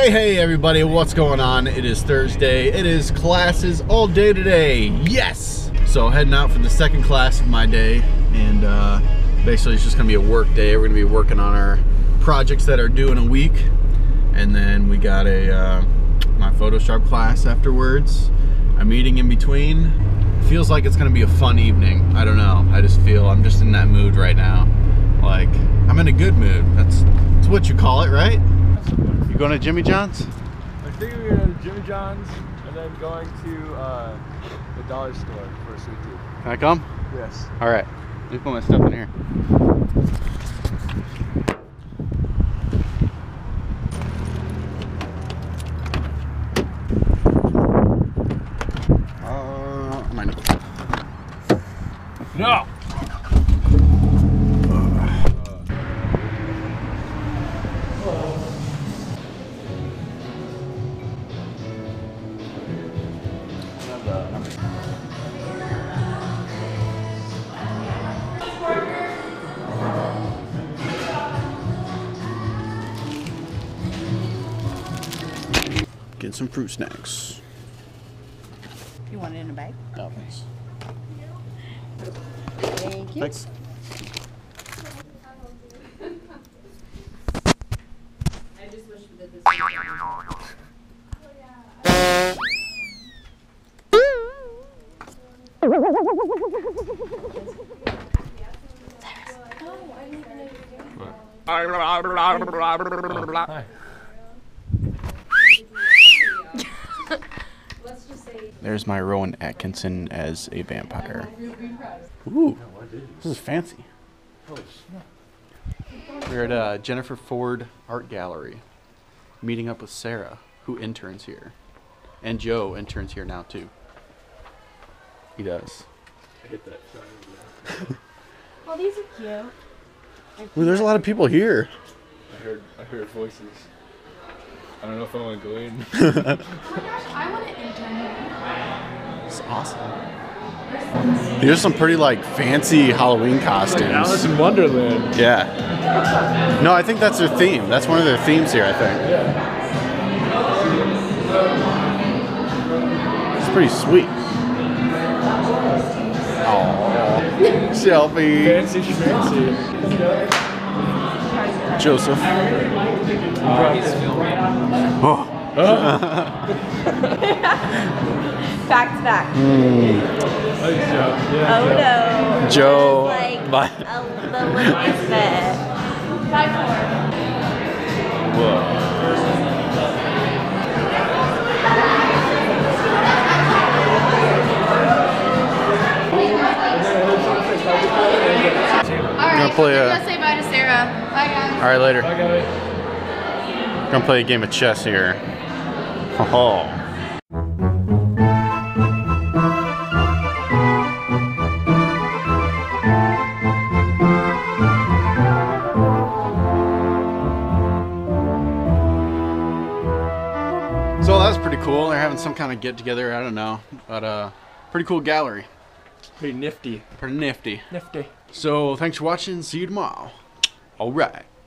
Hey everybody, what's going on? It is Thursday. It is classes all day today. Yes! So heading out for the second class of my day, and basically it's just gonna be a work day. We're gonna be working on our projects that are due in a week, and then we got my Photoshop class afterwards, a meeting in between. Feels like it's gonna be a fun evening. I don't know, I just feel, I'm just in that mood right now. Like, I'm in a good mood. That's what you call it, right? You going to Jimmy Johns? I think we're going to Jimmy Johns and then going to the dollar store for a sweet tea. Can I come? Yes. All right. Let me put my stuff in here. Mine. No! Get some fruit snacks. You want it in a bag? No, thanks. Thank you. Thanks. I just wish we did this. Hi. There's my Rowan Atkinson as a vampire. Ooh, this is fancy. We're at Jennifer Ford Art Gallery, meeting up with Sarah, who interns here. And Joe interns here now, too. He does. I hit that shot. Well, these are cute. Well, there's a lot of people here. I heard voices. I don't know if I want to go in. Oh my gosh, I want to intern here. It's awesome. There's some pretty like fancy Halloween costumes. Like Alice in Wonderland. Yeah. No, I think that's their theme. That's one of their themes here, I think. Yeah. It's pretty sweet. Aww. Shelby. Fancy schmancy. Joseph. Oh. Back to back. Mm. Oh no. Joe. Like bye. The littlest bit. 5-4. Whoa. All right. Play a... Say bye to Sarah. Bye guys. All right, later. Bye guys. We're gonna play a game of chess here. Oh. So that's pretty cool. They're having some kind of get together, I don't know. But pretty cool gallery. Pretty nifty. Pretty nifty. Nifty. So thanks for watching, see you tomorrow. All right.